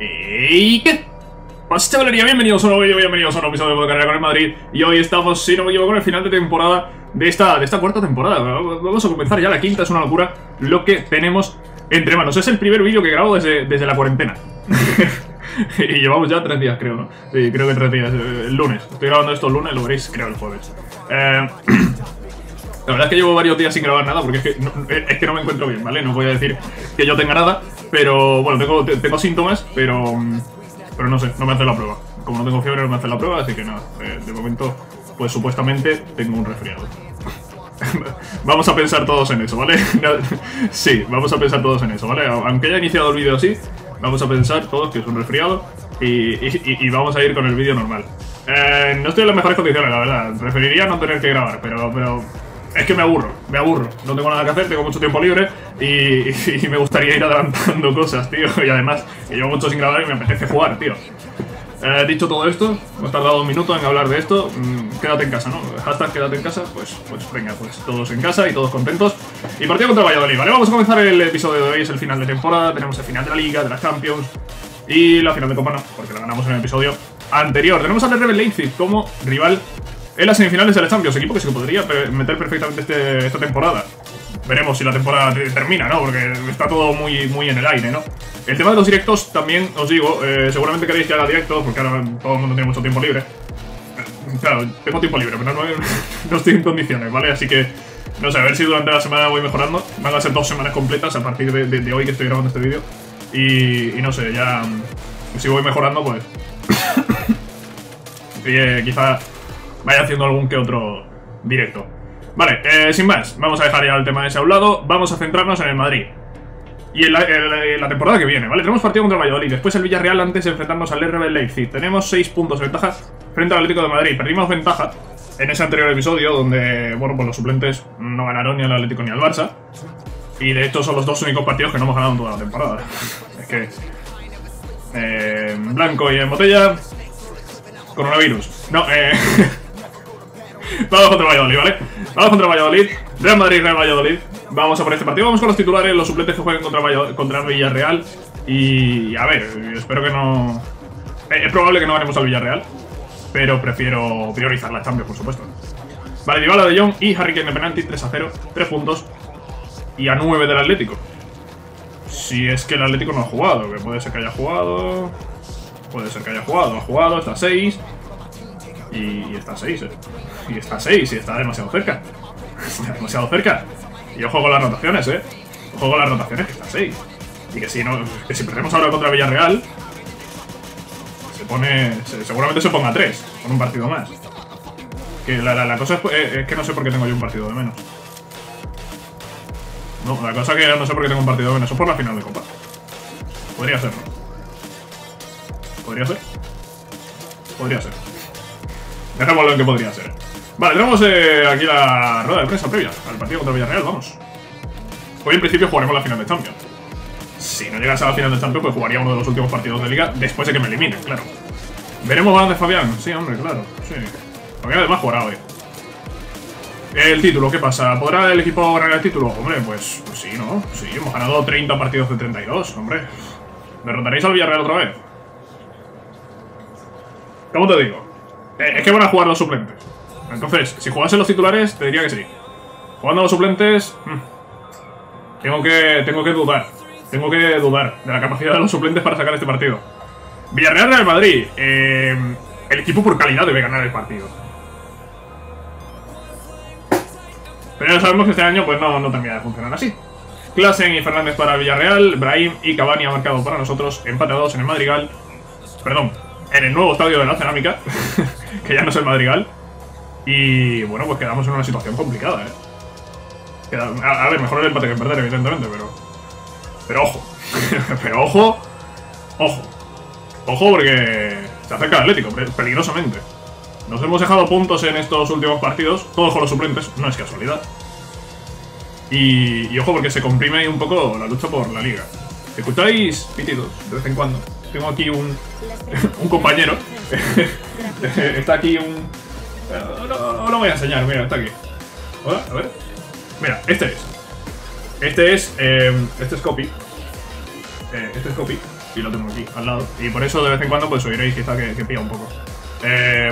¿Y qué pasa, chavalería? Bienvenidos a un nuevo episodio de Carrera con el Madrid. Y hoy estamos, si no me equivoco, en el final de temporada de esta cuarta temporada. Vamos a comenzar ya la quinta, es una locura lo que tenemos entre manos. Es el primer vídeo que grabo desde la cuarentena. Y llevamos ya 3 días, creo, ¿no? Sí, creo que 3 días, el lunes. Estoy grabando esto el lunes, lo veréis, creo, el jueves. La verdad es que llevo varios días sin grabar nada porque es que no me encuentro bien, ¿vale? No voy a decir que yo tenga nada, pero bueno, tengo síntomas, pero no sé, no me hacen la prueba. Como no tengo fiebre, no me hacen la prueba, así que nada, de momento, pues supuestamente tengo un resfriado. Vamos a pensar todos en eso, ¿vale? Sí, vamos a pensar todos en eso, ¿vale? Aunque haya iniciado el vídeo así, vamos a pensar todos que es un resfriado y vamos a ir con el vídeo normal. No estoy en las mejores condiciones, la verdad. Preferiría no tener que grabar, pero es que me aburro, no tengo nada que hacer, tengo mucho tiempo libre y me gustaría ir adelantando cosas, tío. Y además, que llevo mucho sin grabar y me apetece jugar, tío. Dicho todo esto, hemos tardado 2 minutos en hablar de esto. Quédate en casa, ¿no? Hashtag quédate en casa, pues venga, pues todos en casa y todos contentos. Y partido contra Valladolid, ¿vale? Vamos a comenzar el episodio de hoy, es el final de temporada, tenemos el final de la Liga, de las Champions y la final de Copa no, porque la ganamos en el episodio anterior. Tenemos al RB Leipzig como rival en las semifinales de la Champions, equipo que se podría meter perfectamente esta temporada. Veremos si la temporada termina, ¿no? Porque está todo muy en el aire, ¿no? El tema de los directos también, os digo, seguramente queréis que haga directos, porque ahora todo el mundo tiene mucho tiempo libre. Claro, tengo tiempo libre, pero no estoy en condiciones, ¿vale? Así que, no sé, a ver si durante la semana voy mejorando. Van a ser 2 semanas completas a partir de hoy que estoy grabando este vídeo. Y no sé, ya... Si voy mejorando, pues... quizá... vaya haciendo algún que otro directo. Vale, sin más, vamos a dejar ya el tema ese a un lado. Vamos a centrarnos en el Madrid y en la temporada que viene, ¿vale? Tenemos partido contra el Valladolid, después el Villarreal antes de enfrentarnos al RB Leipzig. Tenemos 6 puntos de ventaja frente al Atlético de Madrid. Perdimos ventaja en ese anterior episodio donde, bueno, pues los suplentes no ganaron ni al Atlético ni al Barça. Y de hecho son los 2 únicos partidos que no hemos ganado en toda la temporada. Es que... en blanco y en botella... Coronavirus. No, Vamos contra Valladolid, ¿vale? Vamos contra Valladolid, Real Madrid, Real Valladolid. Vamos a por este partido, vamos con los titulares, los suplentes que jueguen contra Villarreal. Y a ver, espero que no... Es probable que no ganemos al Villarreal, pero prefiero priorizar la Champions, por supuesto. Vale, Dybala, De Jong y Harry Kane de penalti, 3-0, 3 puntos y a 9 del Atlético. Si es que el Atlético no ha jugado, que puede ser que haya jugado... Puede ser que haya jugado, ha jugado, está a 6... Y está a 6, y está a 6, y está demasiado cerca. Está demasiado cerca. Y yo juego las rotaciones, yo juego las rotaciones, que está a 6. Y que si perdemos ahora contra Villarreal, seguramente se ponga a 3, con un partido más. Que la cosa es que no sé por qué tengo yo un partido de menos. No, la cosa es que no sé por qué tengo un partido de menos. Eso por la final de Copa. Podría ser, ¿no? Podría ser. Podría ser. Dejémoslo en que podría ser. Vale, tenemos aquí la rueda de prensa previa al partido contra Villarreal, vamos. Hoy en principio jugaremos la final de Champions. Si no llegas a la final de Champions, pues jugaría uno de los últimos partidos de Liga después de que me eliminen, claro. Veremos ganas de Fabián. Sí, hombre, claro, sí. Fabián además jugará hoy. El título, ¿qué pasa? ¿Podrá el equipo ganar el título? Hombre, pues sí, ¿no? Sí, hemos ganado 30 partidos de 32, hombre. ¿Derrotaréis al Villarreal otra vez? ¿Cómo te digo? Es que van a jugar los suplentes. Entonces, si jugasen los titulares, te diría que sí. Jugando a los suplentes... Tengo que dudar. Tengo que dudar de la capacidad de los suplentes para sacar este partido. Villarreal Real Madrid. El equipo por calidad debe ganar el partido. Pero ya sabemos que este año pues no termina de funcionar así. Klaassen y Fernández para Villarreal. Brahim y Cavani ha marcado para nosotros. Empate a 2 en el Madrigal. Perdón. En el nuevo estadio de la Cerámica, que ya no es el Madrigal. Y bueno, pues quedamos en una situación complicada, a ver, mejor el empate que perder, evidentemente, pero ojo. Pero ojo porque se acerca el Atlético, peligrosamente. Nos hemos dejado puntos en estos últimos partidos, todos con los suplentes, no es casualidad. Y ojo, porque se comprime ahí un poco la lucha por la Liga. ¿Escucháis pitidos de vez en cuando? Tengo aquí un compañero. Está aquí un... No lo voy a enseñar, mira, está aquí. Hola, a ver. Mira, este es Copy. Este es Copy. y lo tengo aquí al lado. Y por eso de vez en cuando pues oiréis quizá que pilla un poco.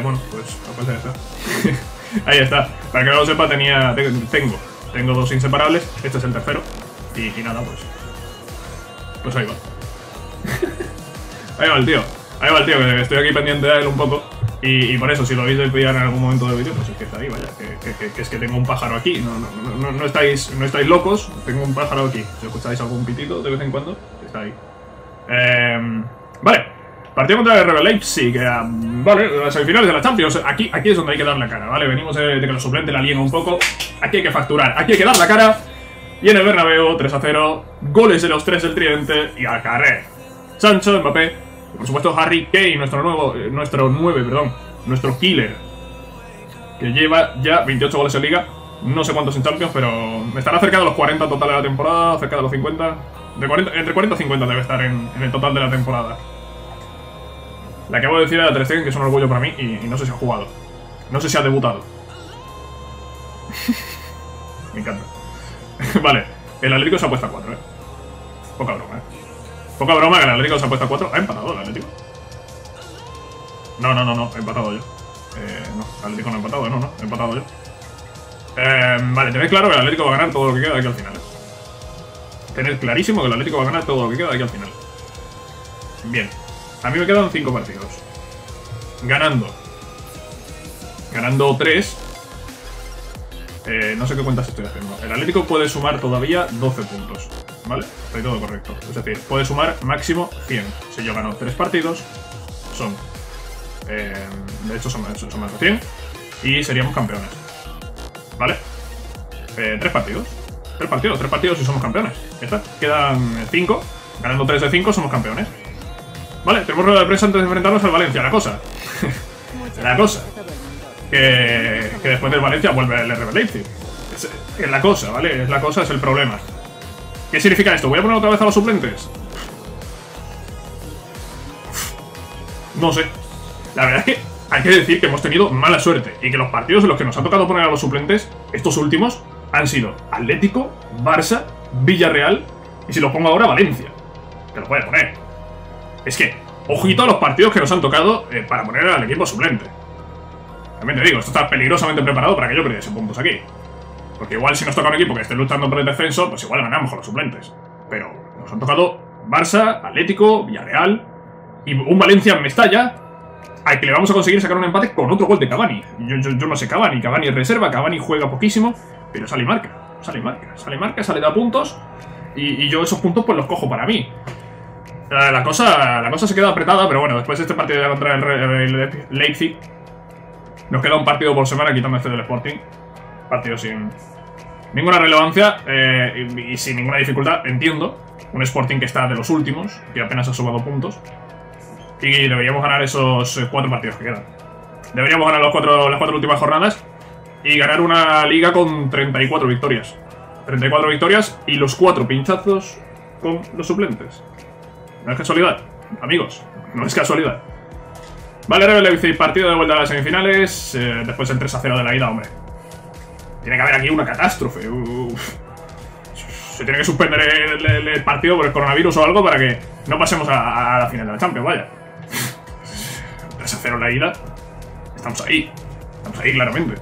Bueno, pues la cosa ya está. Ahí está. Para que no lo sepa, tengo dos inseparables. Este es el tercero. Y nada, pues ahí va. Ahí va el tío. Ahí va el tío, que estoy aquí pendiente de él un poco. Y por eso, si lo habéis de pillar en algún momento del vídeo, pues es que está ahí, vaya. Que es que tengo un pájaro aquí. No estáis locos. Tengo un pájaro aquí. Si escucháis algún pitito de vez en cuando, está ahí. Vale. Partido contra el RB Leipzig, vale, las semifinales de la Champions, aquí es donde hay que dar la cara, ¿vale? Venimos de que los suplentes la lieguen un poco, aquí hay que facturar, aquí hay que dar la cara, y en el Bernabéu, 3-0, goles de los tres del tridente, y al carrer. Sancho, Mbappé, y por supuesto Harry Kane, nuestro killer, que lleva ya 28 goles en Liga, no sé cuántos en Champions, pero estará cerca de los 40 total de la temporada, cerca de los 50, entre 40 y 50 debe estar en el total de la temporada. Le acabo de decir a Ter Stegen que es un orgullo para mí y no sé si ha jugado. No sé si ha debutado. Me encanta. Vale, el Atlético se apuesta a 4, Poca broma, Poca broma que el Atlético se apuesta a 4. ¿Ha empatado el Atlético? No, he empatado yo. No, Atlético no ha empatado, no, he empatado yo. Vale, tened claro que el Atlético va a ganar todo lo que queda de aquí al final. Tened clarísimo que el Atlético va a ganar todo lo que queda de aquí al final. Bien. A mí me quedan 5 partidos. Ganando 3. No sé qué cuentas estoy haciendo. El Atlético puede sumar todavía 12 puntos. ¿Vale? Estoy todo correcto. Es decir, puede sumar máximo 100. Si yo gano 3 partidos, son... de hecho, son más de 100. Y seríamos campeones. ¿Vale? 3 partidos. 3 partidos y somos campeones. Ya está. Quedan 5. Ganando 3 de 5 somos campeones. Vale, tenemos rueda de prensa antes de enfrentarnos al Valencia. La cosa. Que después del Valencia vuelve el RB Leipzig. Es la cosa, ¿vale? Es la cosa, es el problema. ¿Qué significa esto? ¿Voy a poner otra vez a los suplentes? No sé. La verdad es que hay que decir que hemos tenido mala suerte. Y que los partidos en los que nos ha tocado poner a los suplentes, estos últimos, han sido Atlético, Barça, Villarreal. Y si los pongo ahora, Valencia. Que los voy a poner. Es que, ojito a los partidos que nos han tocado para poner al equipo suplente. También te digo, esto está peligrosamente preparado para que yo perdiese puntos aquí. Porque igual si nos toca un equipo que esté luchando por el descenso, pues igual ganamos con los suplentes. Pero nos han tocado Barça, Atlético, Villarreal y un Valencia en Mestalla al que le vamos a conseguir sacar un empate con otro gol de Cavani. Yo no sé Cavani, Cavani es reserva, Cavani juega poquísimo, pero sale y marca, sale, da puntos y yo esos puntos pues los cojo para mí. La cosa se queda apretada, pero bueno, después de este partido ya contra el Leipzig, nos queda un partido por semana quitando este del Sporting. Partido sin ninguna relevancia y sin ninguna dificultad, entiendo. Un Sporting que está de los últimos, que apenas ha sumado puntos. Y deberíamos ganar esos 4 partidos que quedan. Deberíamos ganar las cuatro últimas jornadas y ganar una liga con 34 victorias. 34 victorias y los 4 pinchazos con los suplentes. No es casualidad, amigos, no es casualidad. Vale, RB Leipzig, partido de vuelta a las semifinales, después el 3-0 de la ida, hombre. Tiene que haber aquí una catástrofe. Se tiene que suspender el partido por el coronavirus o algo para que no pasemos a la final de la Champions, vaya. 3-0 en la ida, estamos ahí claramente.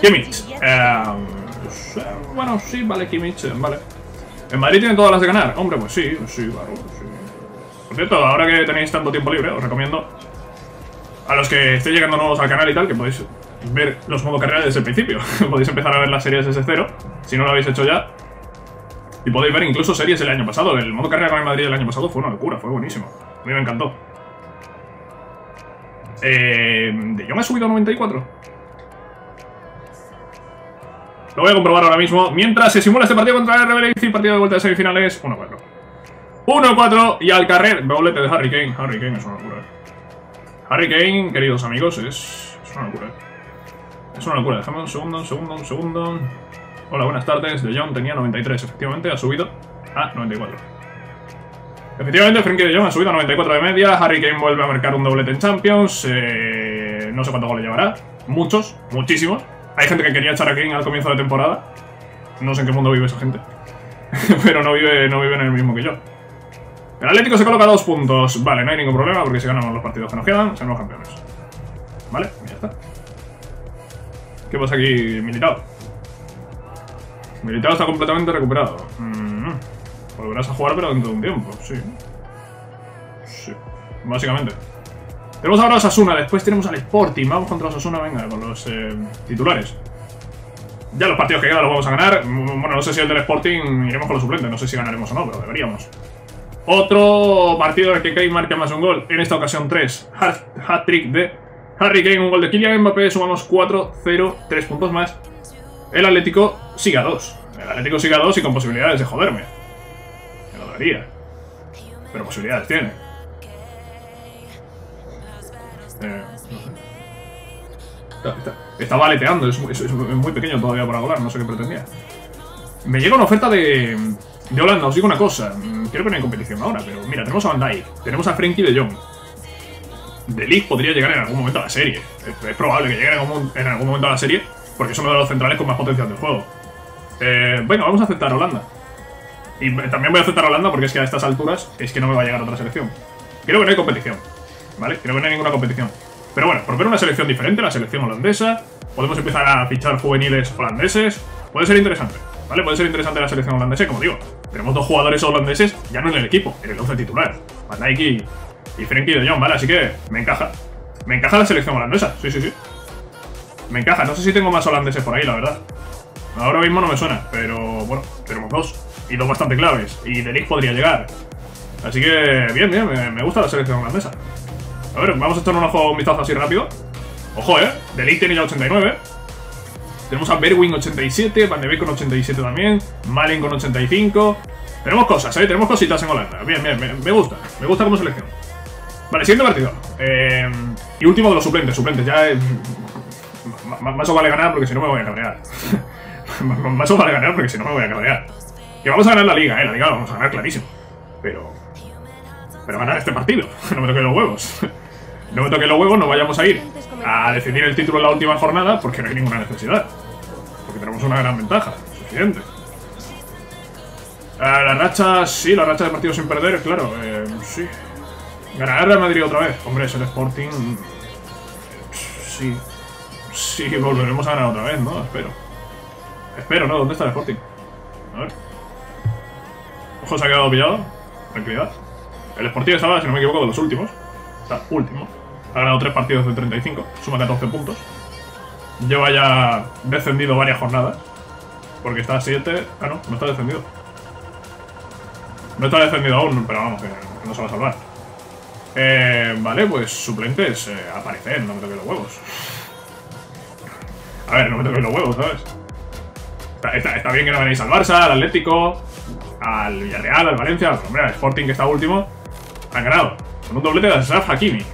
Kimmich, bueno, sí, vale, Kimmich, vale. ¿En Madrid tienen todas las de ganar? Hombre, pues sí, claro, sí. Por cierto, ahora que tenéis tanto tiempo libre, os recomiendo a los que estéis llegando nuevos al canal y tal, que podéis ver los modos carrera desde el principio. Podéis empezar a ver las series desde cero, si no lo habéis hecho ya. Y podéis ver incluso series del año pasado. El modo carrera con el Madrid del año pasado fue una locura, fue buenísimo. A mí me encantó. De Jong ha subido a 94. Lo voy a comprobar ahora mismo. Mientras se simula este partido contra el RB Leipzig, partido de vuelta de semifinales, 1-4. 1-4 y al carrer. Doblete de Harry Kane. Harry Kane es una locura. Harry Kane, queridos amigos, es una locura. Es una locura. Déjame un segundo. Hola, buenas tardes. De Jong tenía 93. Efectivamente, ha subido a 94. Efectivamente, Frenkie de Jong ha subido a 94 de media. Harry Kane vuelve a marcar un doblete en Champions. No sé cuántos goles llevará. Muchos, muchísimos. Hay gente que quería echar a Kane al comienzo de la temporada. No sé en qué mundo vive esa gente. pero no viven en el mismo que yo. El Atlético se coloca 2 puntos. Vale, no hay ningún problema porque si ganamos los partidos que nos quedan, seremos campeones. Vale, ya está. ¿Qué pasa aquí, Militao? Militao está completamente recuperado. Volverás a jugar, pero dentro de un tiempo, sí. Sí, básicamente. Tenemos ahora a Osasuna, después tenemos al Sporting. Vamos contra Osasuna, venga, con los titulares. Ya los partidos que quedan los vamos a ganar. Bueno, no sé si el del Sporting iremos con los suplentes. No sé si ganaremos o no, pero deberíamos. Otro partido en el que Kane marca más un gol. En esta ocasión 3. Hat-trick de Harry Kane, un gol de Kylian Mbappé. Sumamos 4-0, 3 puntos más. El Atlético sigue a 2. El Atlético sigue a 2 y con posibilidades de joderme. Me lo debería. Pero posibilidades tiene. No sé. Está valeteando, es muy pequeño todavía para volar, no sé qué pretendía. Me llega una oferta de Holanda, os digo una cosa. Creo que no hay competición ahora, pero mira, tenemos a Van Dijk, tenemos a Frenkie de Jong. De Ligt podría llegar en algún momento a la serie. Es probable que llegue en algún momento a la serie, porque es uno de los centrales con más potencial del juego. Bueno, vamos a aceptar a Holanda. Y también voy a aceptar a Holanda porque es que a estas alturas es que no me va a llegar otra selección. Creo que no hay competición, ¿vale? Creo que no hay ninguna competición. Pero bueno, por ver una selección diferente, la selección holandesa, podemos empezar a fichar juveniles holandeses. Puede ser interesante, ¿vale? Puede ser interesante la selección holandesa, como digo. Tenemos 2 jugadores holandeses ya no en el equipo, en el 11 titular. Van Dijk y Frenkie de Jong, ¿vale? Así que me encaja. Me encaja la selección holandesa, sí, sí, sí. Me encaja, no sé si tengo más holandeses por ahí, la verdad. Ahora mismo no me suena, pero bueno, tenemos 2. Y 2 bastante claves, y De Ligt podría llegar. Así que bien, bien, me gusta la selección holandesa. A ver, vamos a echar un ojo, un vistazo así rápido. Ojo, De Ligt tiene ya 89. Tenemos a Berwin 87, Van de Beek con 87 también, Malin con 85. Tenemos cosas, tenemos cositas en Holanda. Bien, bien, me gusta como selección. Vale, siguiente partido. Y último de los suplentes, ya más os vale ganar porque si no me voy a cabrear. Más os vale ganar porque si no me voy a cabrear. Que vamos a ganar la liga, la liga la vamos a ganar clarísimo. Pero ganar este partido, no me toquen los huevos. No me toquen los huevos, no vayamos a ir a decidir el título en la última jornada porque no hay ninguna necesidad. Porque tenemos una gran ventaja, suficiente. La racha, sí, la racha de partidos sin perder, claro, sí. Ganar Real Madrid otra vez, hombre, es el Sporting. Sí, sí, volveremos a ganar otra vez, ¿no? Espero. Espero, ¿no? ¿Dónde está el Sporting? A ver. Ojo, se ha quedado pillado. Tranquilidad. El Sporting estaba, si no me equivoco, de los últimos. Está último. Ha ganado 3 partidos de 35. Suma 14 puntos. Lleva ya descendido varias jornadas. Porque está a 7. Ah, no, no está descendido. No está descendido aún, pero vamos, que no se va a salvar. Vale, pues suplentes. Aparecer, no me toquen los huevos. A ver, no me toquen los huevos, ¿sabes? Está bien que no venéis al Barça, al Atlético, al Villarreal, al Valencia, pero hombre, al Sporting, que está último. Han ganado con un doblete de Joshua Kimmich.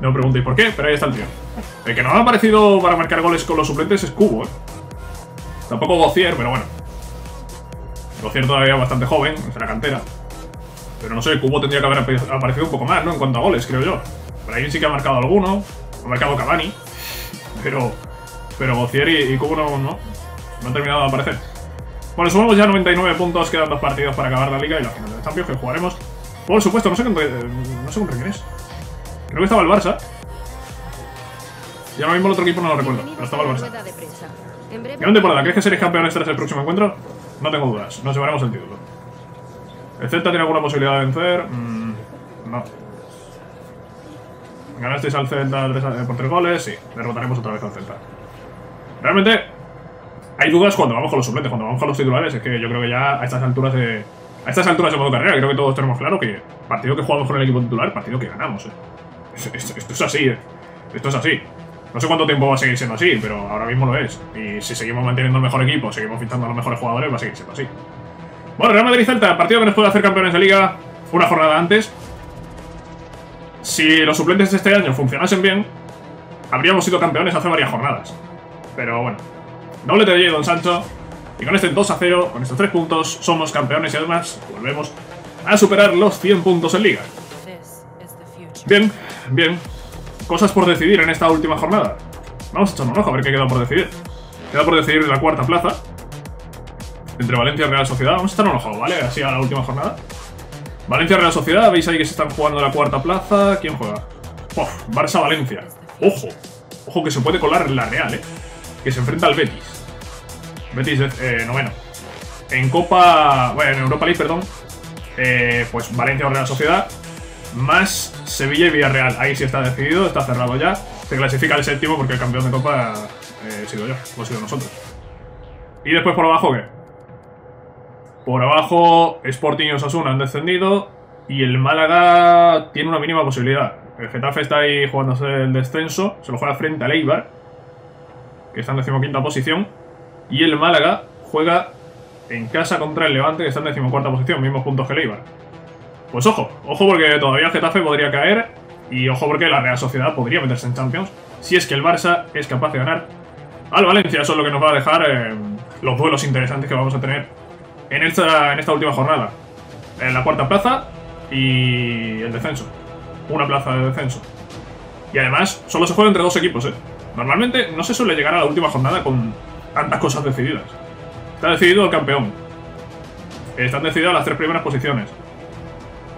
No me preguntéis por qué, pero ahí está el tío. El que nos ha aparecido para marcar goles con los suplentes es Kubo, Tampoco Gocier, pero bueno. Gocier todavía bastante joven, es la cantera. Pero no sé, Kubo tendría que haber aparecido un poco más, ¿no? En cuanto a goles, creo yo. Brahim sí que ha marcado alguno, ha marcado Cavani. Pero Gocier y Kubo no han terminado de aparecer. Bueno, sumamos ya 99 puntos, quedan 2 partidos para acabar la liga y la final de Champions que jugaremos. Por supuesto, no sé contra quién es. Creo que estaba el Barça. Y ahora mismo el otro equipo no lo recuerdo, pero estaba el Barça. ¿Qué onda, temporada? ¿Crees que seréis campeones tras el próximo encuentro? No tengo dudas, nos llevaremos el título. ¿El Celta tiene alguna posibilidad de vencer? No. ¿Ganasteis al Celta por 3 goles? Sí, derrotaremos otra vez al Celta. Realmente hay dudas cuando vamos con los suplentes, cuando vamos con los titulares. Es que yo creo que ya a estas alturas de modo carrera, creo que todos tenemos claro que partido que jugamos con el equipo titular, partido que ganamos. Esto es así, Esto es así. No sé cuánto tiempo va a seguir siendo así, pero ahora mismo lo es. Y si seguimos manteniendo el mejor equipo, seguimos fichando a los mejores jugadores, va a seguir siendo así. Bueno, Real Madrid-Celta, partido que nos puede hacer campeones de liga una jornada antes. Si los suplentes de este año funcionasen bien, habríamos sido campeones hace varias jornadas. Pero bueno. Doblete de Jadon Sancho. Y con este 2-0, con estos 3 puntos, somos campeones y además volvemos a superar los 100 puntos en liga. Bien, bien. Cosas por decidir en esta última jornada. Vamos a echar un ojo a ver qué queda por decidir. Queda por decidir la 4ª plaza. entre Valencia y Real Sociedad. Vamos a estar un ojo, ¿vale? Así a la última jornada. Valencia y Real Sociedad, veis ahí que se están jugando la cuarta plaza. ¿Quién juega? Uf, Barça-Valencia. Ojo, ojo que se puede colar la Real, ¿eh? Que se enfrenta al Betis. Betis, noveno. En Copa... Bueno, en Europa League, perdón. Pues Valencia o Real Sociedad. Más Sevilla y Villarreal. Ahí sí está decidido, está cerrado ya. Se clasifica el séptimo porque el campeón de Copa he sido yo, lo he sido nosotros. Y después por abajo, ¿qué? Por abajo Sporting y Osasuna han descendido. Y el Málaga tiene una mínima posibilidad. El Getafe está ahí jugándose el descenso. Se lo juega frente al Eibar, que está en 15ª posición. Y el Málaga juega en casa contra el Levante, que está en 14ª posición, mismos puntos que el Eibar. Pues ojo, ojo porque todavía el Getafe podría caer. Y ojo porque la Real Sociedad podría meterse en Champions, si es que el Barça es capaz de ganar al Valencia. Eso es lo que nos va a dejar los duelos interesantes que vamos a tener en esta última jornada. En la cuarta plaza y el descenso. Una plaza de descenso. Y además, solo se juega entre dos equipos, ¿eh? Normalmente no se suele llegar a la última jornada con tantas cosas decididas. Está decidido el campeón. Están decididas las tres primeras posiciones.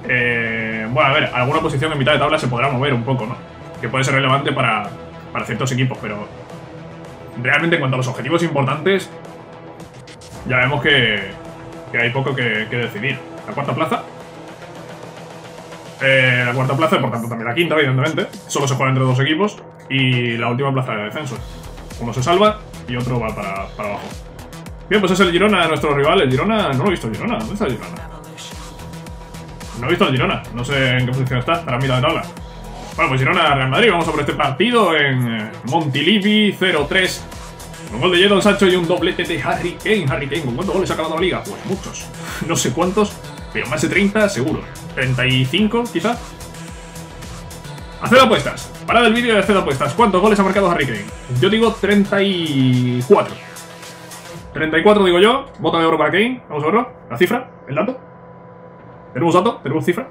Bueno, a ver, alguna posición en mitad de tabla se podrá mover un poco, ¿no? Que puede ser relevante para ciertos equipos, pero realmente en cuanto a los objetivos importantes, ya vemos que hay poco que decidir. La cuarta plaza. La cuarta plaza, por tanto también la quinta, evidentemente. Solo se juega entre dos equipos. Y la última plaza de descenso. Uno se salva y otro va para abajo. Bien, pues es el Girona, nuestro rival. El Girona, no lo he visto. Girona, ¿dónde está el Girona? No he visto el Girona, no sé en qué posición está. Estará a mitad de tabla. Bueno, pues Girona, Real Madrid, vamos a por este partido en Montilivi, 0-3. Un gol de Jadon Sancho y un doblete de Harry Kane. Harry Kane, ¿con cuántos goles ha acabado la liga? Pues muchos, no sé cuántos, pero más de 30 seguro, 35 quizás. Haced apuestas, parad el vídeo y haced apuestas. ¿Cuántos goles ha marcado Harry Kane? Yo digo 34. 34 digo yo, bota de oro para Kane. Vamos a verlo, la cifra, el dato. ¿Tenemos dato? ¿Tenemos cifra?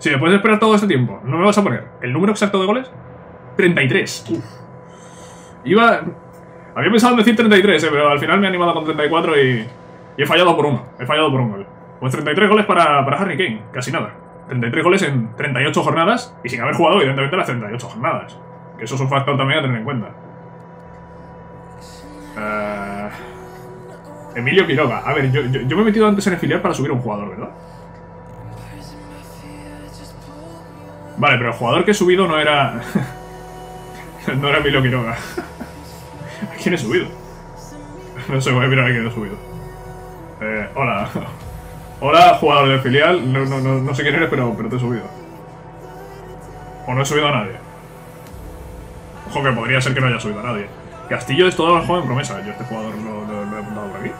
Si me puedes esperar todo este tiempo, no me vas a poner el número exacto de goles. 33. Uf. Había pensado en decir 33, pero al final me he animado con 34 y he fallado por uno. He fallado por un gol. Pues 33 goles para Harry Kane, casi nada. 33 goles en 38 jornadas y sin haber jugado, evidentemente, las 38 jornadas. Que eso es un factor también a tener en cuenta. Emilio Quiroga. A ver, yo me he metido antes en el filial para subir a un jugador, ¿verdad? Vale, pero el jugador que he subido no era... no era Emilio Quiroga. ¿A quién he subido? No sé, voy a mirar a quién he subido. Hola. Hola, jugador del filial. No sé quién eres, pero te he subido. O no he subido a nadie. Ojo, que podría ser que no haya subido a nadie. Castillo es todo un joven promesa. Yo este jugador lo he apuntado por aquí.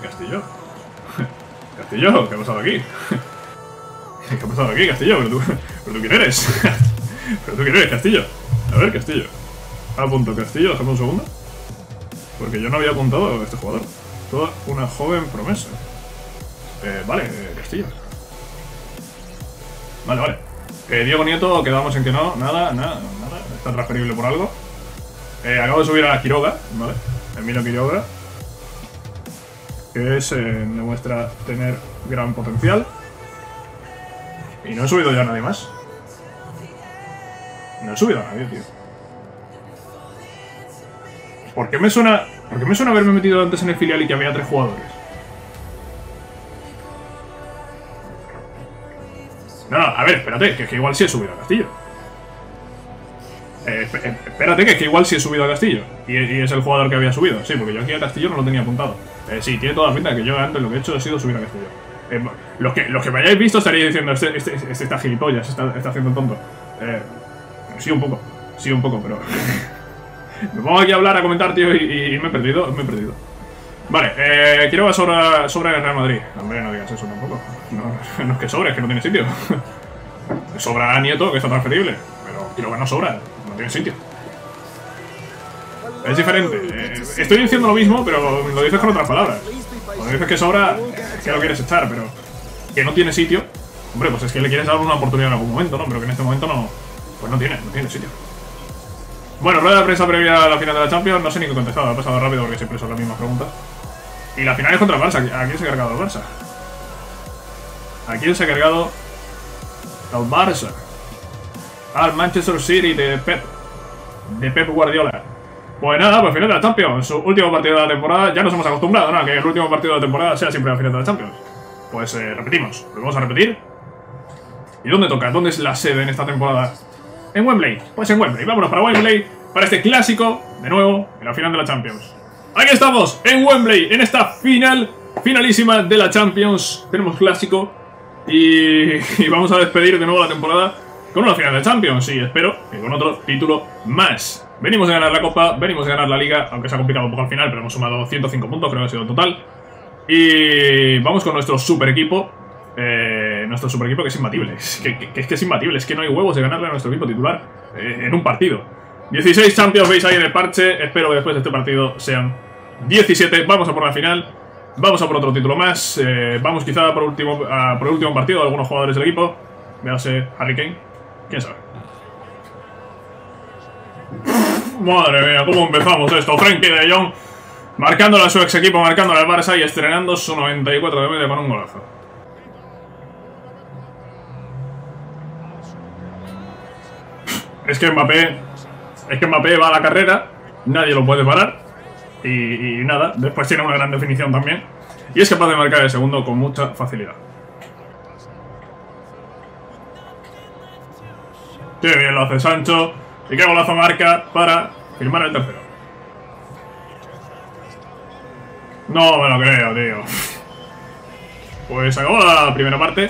Castillo. Castillo, ¿qué ha pasado aquí? ¿Qué ha pasado aquí, Castillo? ¿Pero tú quién eres? ¿Pero tú quién eres, Castillo? A ver, Castillo. Apunto Castillo, déjame un segundo. Porque yo no había apuntado a este jugador. Toda una joven promesa. Vale, Castillo. Vale, vale. Diego Nieto, quedamos en que no, nada, está transferible por algo. Acabo de subir a Quiroga, ¿vale? Emilio Quiroga, que se demuestra tener gran potencial. Y no he subido ya a nadie más. No he subido a nadie, tío. ¿Por qué me suena haberme metido antes en el filial y que había tres jugadores? No, a ver, espérate, que igual sí he subido a Castillo. Espérate, que igual sí he subido a Castillo. Y es el jugador que había subido. Sí, porque yo aquí a Castillo no lo tenía apuntado. Sí, tiene toda la pinta de que yo antes lo que he hecho ha sido subir a Castillo. Los que me hayáis visto estaréis diciendo, este está gilipollas, está haciendo tonto. Sí, un poco, pero... me pongo aquí a hablar, a comentar, tío, y me he perdido. Vale, quiero que sobra el Real Madrid. Hombre, no digas eso tampoco. No es que sobra, es que no tiene sitio. Sobra a Nieto, que está transferible. Pero quiero que no sobra, no tiene sitio. Es diferente. Estoy diciendo lo mismo, pero lo dices con otras palabras. Cuando dices que sobra, es que lo quieres echar, pero... que no tiene sitio. Hombre, pues es que le quieres dar una oportunidad en algún momento, ¿no? Pero que en este momento no... pues no tiene sitio. Bueno, rueda de prensa previa a la final de la Champions. No sé ni qué he contestado, ha pasado rápido porque siempre son las mismas preguntas. Y la final es contra el Barça. ¿A quién se ha cargado el Barça? ¿A quién se ha cargado el Barça? Al Manchester City de Pep Guardiola. Pues nada, pues final de la Champions, su último partido de la temporada. Ya nos hemos acostumbrado, ¿no? Que el último partido de la temporada sea siempre la final de la Champions. Pues repetimos, lo vamos a repetir. ¿Y dónde toca? ¿Dónde es la sede en esta temporada? En Wembley, pues en Wembley, vámonos para Wembley. Para este clásico, de nuevo, en la final de la Champions. Aquí estamos, en Wembley, en esta final, finalísima de la Champions. Tenemos clásico y vamos a despedir de nuevo la temporada con una final de Champions, y espero que con otro título más. Venimos de ganar la Copa, venimos de ganar la Liga, aunque se ha complicado un poco al final, pero hemos sumado 105 puntos, creo que ha sido el total. Y vamos con nuestro super equipo, que es imbatible, que es imbatible, es que no hay huevos de ganarle a nuestro equipo titular en un partido. 16 Champions veis ahí en el parche, espero que después de este partido sean 17, vamos a por la final. Vamos a por otro título más, vamos quizá por el último partido de algunos jugadores del equipo. Me hace Harry Kane. ¿Quién sabe? Madre mía, ¿cómo empezamos esto? Frenkie de Jong marcándole a su ex equipo, marcándole al Barça y estrenando su 94 de media con un golazo. Es que Mbappé va a la carrera, nadie lo puede parar. Y nada, después tiene una gran definición también. Y es capaz de marcar el segundo con mucha facilidad. Qué bien lo hace Sancho. Y qué golazo marca para firmar el tercero. No me lo creo, tío. Pues acabó la primera parte.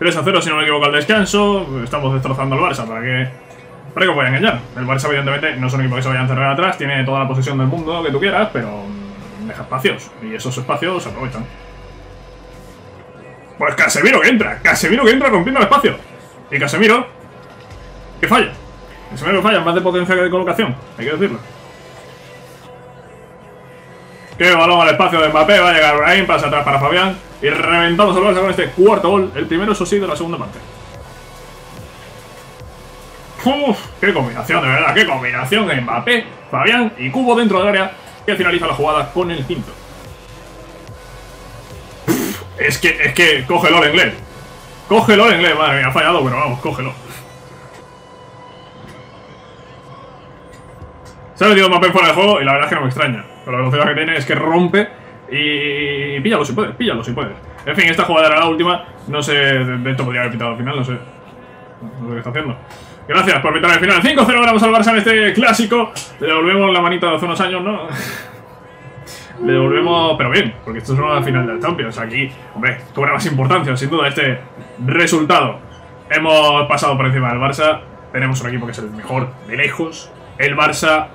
3-0, si no me equivoco, al descanso. Estamos destrozando al Barça. ¿Para qué os voy a engañar? El Barça, evidentemente, no es un equipo que se vaya a encerrar atrás. Tiene toda la posesión del mundo que tú quieras, pero deja espacios. Y esos espacios se aprovechan. Pues Casemiro que entra rompiendo el espacio. Y Casemiro que falla. Eso me lo falla, más de potencia que de colocación, hay que decirlo. Qué balón al espacio de Mbappé, va a llegar Brahim, pasa atrás para Fabián. Y reventamos al Barça con este cuarto gol, el primero, eso sí, de la segunda parte. Uff, qué combinación, de verdad, qué combinación de Mbappé, Fabián y Kubo dentro del área, que finaliza la jugada con el quinto. Es que cógelo el inglés. Cógelo el inglés, madre mía, ha fallado, pero vamos, cógelo. Se ha metido Mbappé fuera de juego y la verdad es que no me extraña. Pero la velocidad que tiene es que rompe y píllalo si puedes. En fin, esta jugada era la última. No sé, de esto podría haber pitado al final, no sé qué está haciendo. Gracias por pitar al final. 5-0 ganamos al Barça en este clásico. Le devolvemos la manita de hace unos años, ¿no? Le devolvemos, pero bien, porque esto es una final de la Champions. Aquí, hombre, cobra más importancia, sin duda, este resultado. Hemos pasado por encima del Barça. Tenemos un equipo que es el mejor de lejos. El Barça...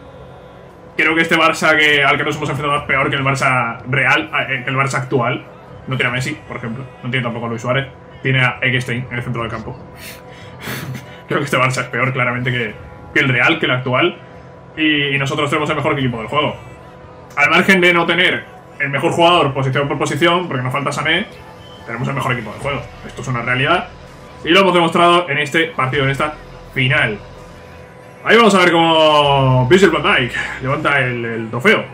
Creo que este Barça al que nos hemos enfrentado es peor que el Barça real, que el Barça actual. No tiene a Messi, por ejemplo. No tiene tampoco a Luis Suárez. Tiene a Eggestein en el centro del campo. Creo que este Barça es peor, claramente, que el real, que el actual. Y nosotros tenemos el mejor equipo del juego. Al margen de no tener el mejor jugador posición por posición, porque nos falta Sané, tenemos el mejor equipo del juego. Esto es una realidad. Y lo hemos demostrado en este partido, en esta final. Ahí vamos a ver cómo Van Dijk levanta el trofeo,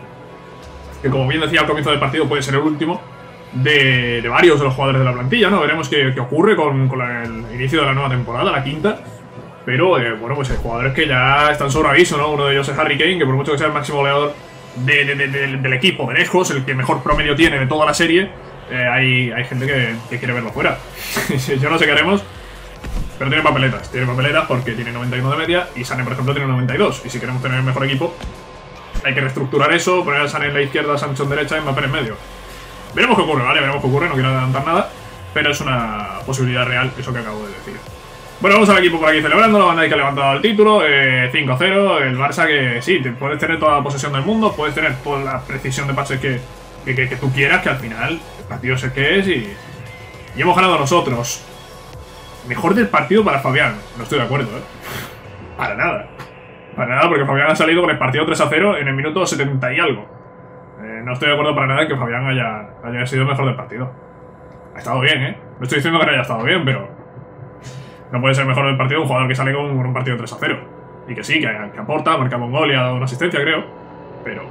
que como bien decía al comienzo del partido puede ser el último de varios de los jugadores de la plantilla, ¿no? Veremos qué ocurre con el inicio de la nueva temporada, la quinta. Pero bueno, pues hay jugadores que ya están sobre aviso, ¿no? Uno de ellos es Harry Kane, que por mucho que sea el máximo goleador del equipo, de lejos, el que mejor promedio tiene de toda la serie, hay gente que quiere verlo fuera. Yo no sé qué haremos. Pero tiene papeletas porque tiene 91 de media y Sané, por ejemplo, tiene 92. Y si queremos tener el mejor equipo, hay que reestructurar eso, poner a Sané en la izquierda, Sancho en derecha y Mbappé en medio. Veremos qué ocurre, ¿vale? Veremos qué ocurre, no quiero adelantar nada, pero es una posibilidad real eso que acabo de decir. Bueno, vamos al equipo por aquí celebrando, la banda que ha levantado el título, 5-0, el Barça que sí, puedes tener toda la posesión del mundo, puedes tener toda la precisión de pases que tú quieras, que al final el partido es el que es y hemos ganado nosotros. Mejor del partido para Fabián. No estoy de acuerdo, ¿eh? Para nada. Para nada, porque Fabián ha salido con el partido 3-0 en el minuto 70 y algo. No estoy de acuerdo para nada que Fabián haya sido el mejor del partido. Ha estado bien, ¿eh? No estoy diciendo que no haya estado bien, pero... No puede ser mejor del partido un jugador que sale con un partido 3-0. Y que sí, que aporta, ha marcado un gol y ha dado una asistencia, creo. Pero...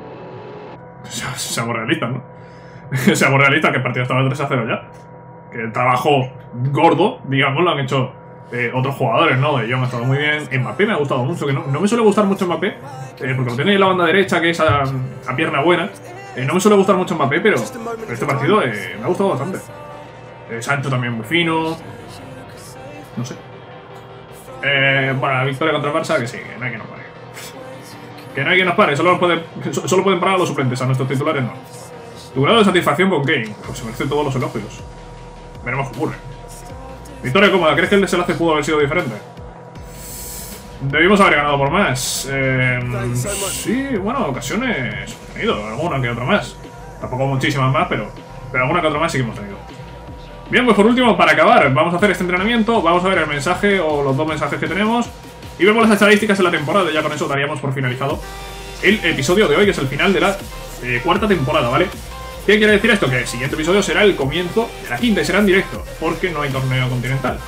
seamos realistas, ¿no? Seamos realistas, que el partido estaba 3-0 ya. Que el trabajo gordo, digamos, lo han hecho otros jugadores, ¿no? De Jong ha estado muy bien. Mbappé me ha gustado mucho, que no me suele gustar mucho Mbappé, porque lo tiene en la banda derecha, que es a pierna buena. No me suele gustar mucho Mbappé, pero este partido me ha gustado bastante. Sancho también muy fino. No sé. Bueno, la victoria contra el Barça, que sí, que no hay quien nos pare. Que no hay quien nos pare, solo pueden parar a los suplentes, a nuestros titulares no. Tu grado de satisfacción con Kane, pues se merece todos los elogios. Veremos qué ocurre. Victoria cómoda, ¿crees que el desenlace pudo haber sido diferente? Debimos haber ganado por más. Sí, bueno, ocasiones hemos tenido, alguna que otra más. Tampoco muchísimas más, pero alguna que otra más sí que hemos tenido. Bien, pues por último, para acabar, vamos a hacer este entrenamiento, vamos a ver el mensaje o los dos mensajes que tenemos y vemos las estadísticas en la temporada. Ya con eso daríamos por finalizado el episodio de hoy, que es el final de la cuarta temporada, ¿vale? ¿Qué quiere decir esto? Que el siguiente episodio será el comienzo de la quinta y será en directo, porque no hay torneo continental.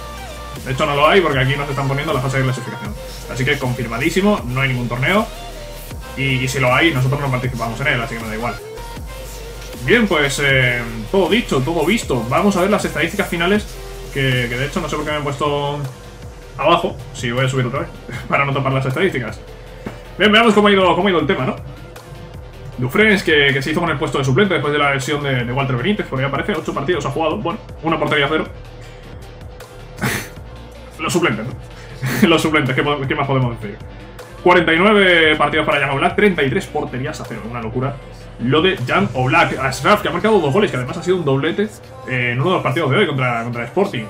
De hecho no lo hay porque aquí nos están poniendo la fase de clasificación. Así que confirmadísimo, no hay ningún torneo y si lo hay, nosotros no participamos en él, así que nos da igual. Bien, pues todo dicho, todo visto. Vamos a ver las estadísticas finales que de hecho no sé por qué me he puesto abajo. Sí, voy a subir otra vez para no tapar las estadísticas. Bien, veamos cómo ha ido el tema, ¿no? Dufresne, que se hizo con el puesto de suplente después de la lesión de Walter Benítez, por ahí aparece, 8 partidos ha jugado, bueno, 1 portería a 0. Los suplentes, ¿no? Los suplentes, ¿qué más podemos decir? 49 partidos para Jan Oblak, 33 porterías a 0, una locura. Lo de Jan Oblak, Ashraf, que ha marcado 2 goles, que además ha sido un doblete en uno de los partidos de hoy contra Sporting.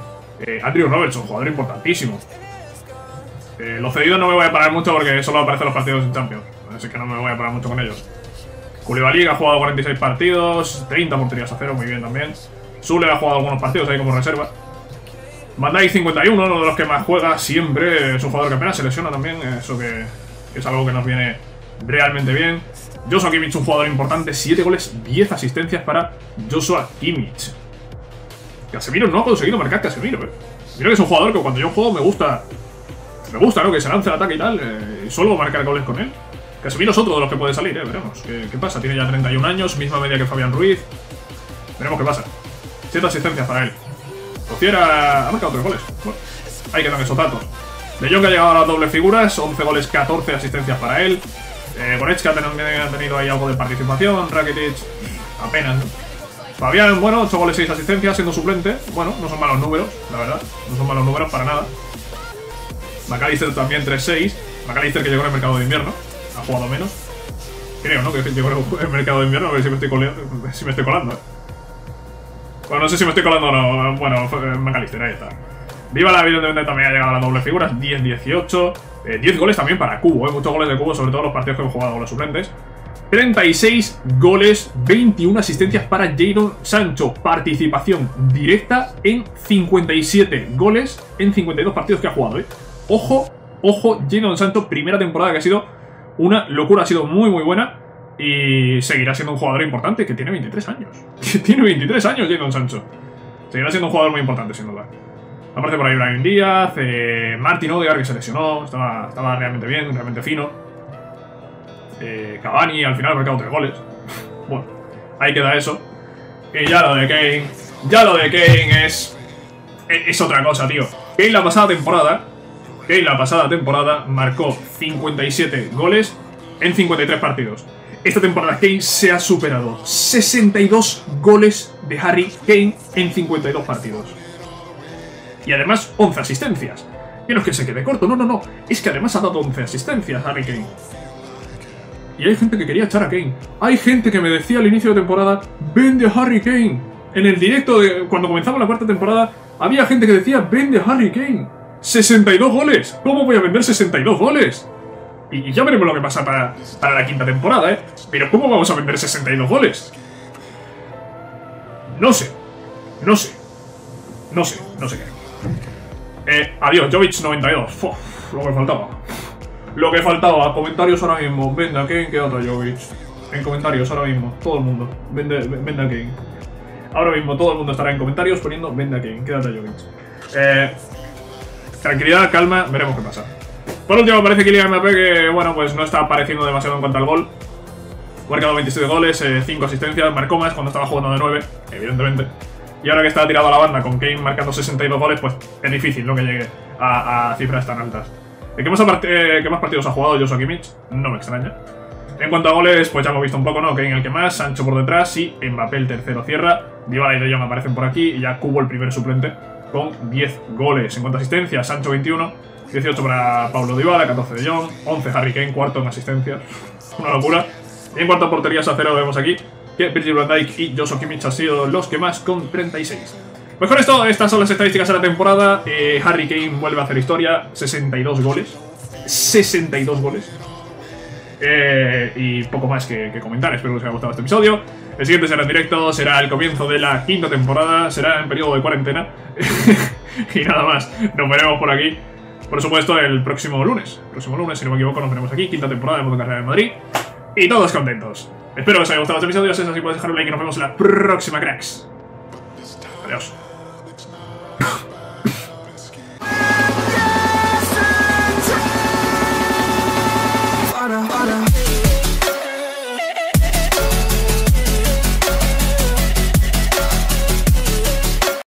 Andrew Robertson, jugador importantísimo. Lo cedido no me voy a parar mucho porque solo aparecen los partidos en Champions, así que no me voy a parar mucho con ellos. Koulibaly ha jugado 46 partidos, 30 porterías a 0, muy bien también. Sule ha jugado algunos partidos ahí como reserva. Van Dijk 51, uno de los que más juega siempre, es un jugador que apenas se lesiona también, eso que es algo que nos viene realmente bien. Joshua Kimmich, un jugador importante, 7 goles, 10 asistencias para Joshua Kimmich. Casemiro no ha conseguido marcar Casemiro, Mira que es un jugador que cuando yo juego me gusta, ¿no? Que se lance el ataque y tal, y suelo marcar goles con él. Casemiro es otro de los que puede salir, veremos. ¿Qué pasa? Tiene ya 31 años, misma media que Fabián Ruiz. Veremos qué pasa. 7 asistencias para él. Cociera ha marcado 3 goles. Bueno, hay que dar esos datos. De Jong ha llegado a las dobles figuras, 11 goles, 14 asistencias para él. Goretzka también ha tenido ahí algo de participación. Rakitic, apenas, ¿no? Fabián, bueno, 8 goles, 6 asistencias, siendo suplente. Bueno, no son malos números, la verdad. No son malos números para nada. McAllister también, 3-6. McAllister que llegó en el mercado de invierno. Ha jugado menos, creo, ¿no? Que llegó el mercado de invierno, a ver si me estoy colando. Bueno, no sé si me estoy colando o no. Bueno, McAllister, ahí está. Dybala evidentemente también ha llegado a las dobles figuras, 10-18. 10 goles también para Kubo, muchos goles de Kubo, sobre todo los partidos que hemos jugado los suplentes. 36 goles, 21 asistencias para Jadon Sancho. Participación directa en 57 goles en 52 partidos que ha jugado, Ojo, ojo, Jadon Sancho, primera temporada que ha sido una locura, ha sido muy buena y seguirá siendo un jugador importante, que tiene 23 años. Que tiene 23 años Jadon Sancho. Seguirá siendo un jugador muy importante, sin duda. Aparte por ahí Brahim Díaz, Martin Odegaard, que se lesionó, estaba realmente bien, realmente fino. Cavani, al final ha marcado 3 goles. Bueno, ahí queda eso. Y ya lo de Kane es otra cosa, tío. Kane la pasada temporada... Kane la pasada temporada marcó 57 goles en 53 partidos. Esta temporada Kane se ha superado. 62 goles de Harry Kane en 52 partidos. Y además 11 asistencias. Y no es que se quede corto, no. Es que además ha dado 11 asistencias Harry Kane. Y hay gente que quería echar a Kane. Hay gente que me decía al inicio de temporada, vende a Harry Kane. En el directo, cuando comenzaba la cuarta temporada, había gente que decía, vende a Harry Kane. 62 goles, ¿cómo voy a vender 62 goles? Y ya veremos lo que pasa para la quinta temporada, Pero ¿cómo vamos a vender 62 goles? No sé qué. Adiós, Jovic 92. Uf, lo que faltaba. Lo que faltaba, comentarios ahora mismo. Vende a Kane, queda otro Jovic. En comentarios ahora mismo, todo el mundo. Vende a Kane. Ahora mismo todo el mundo estará en comentarios poniendo vende a Kane, quédate a Jovic. Tranquilidad, calma, veremos qué pasa. Por último aparece Kylian Mbappé, que bueno, pues no está apareciendo demasiado en cuanto al gol. Ha marcado 27 goles, 5 asistencias, marcó más cuando estaba jugando de 9, evidentemente. Y ahora que está tirado a la banda con Kane marcando 62 goles, pues es difícil, ¿no?, que llegue a cifras tan altas. ¿Qué más partidos ha jugado Joshua Kimmich? No me extraña. En cuanto a goles, pues ya hemos visto un poco, ¿no? Kane el que más, Sancho por detrás y Mbappé el tercero cierra. Dybala y De Jong aparecen por aquí y ya Kubo el primer suplente con 10 goles. En cuanto a asistencias, Sancho 21, 18 para Paulo Dybala, 14 De Jong, 11 Harry Kane, cuarto en asistencias. Una locura. Y en cuanto a porterías a cero, vemos aquí que Van Dijk y Joshua Kimmich han sido los que más, con 36. Pues con esto, estas son las estadísticas de la temporada. Harry Kane vuelve a hacer historia, 62 goles. 62 goles. Y poco más que comentar. Espero que os haya gustado este episodio. El siguiente será en directo, será el comienzo de la quinta temporada, será en periodo de cuarentena. Y nada más, nos veremos por aquí. Por supuesto, el próximo lunes, si no me equivoco, nos veremos aquí. Quinta temporada del Mundo Carrera de Madrid. Y todos contentos. Espero que os haya gustado este episodio. Si es así, podéis dejar un like y nos vemos en la próxima, cracks. Adiós.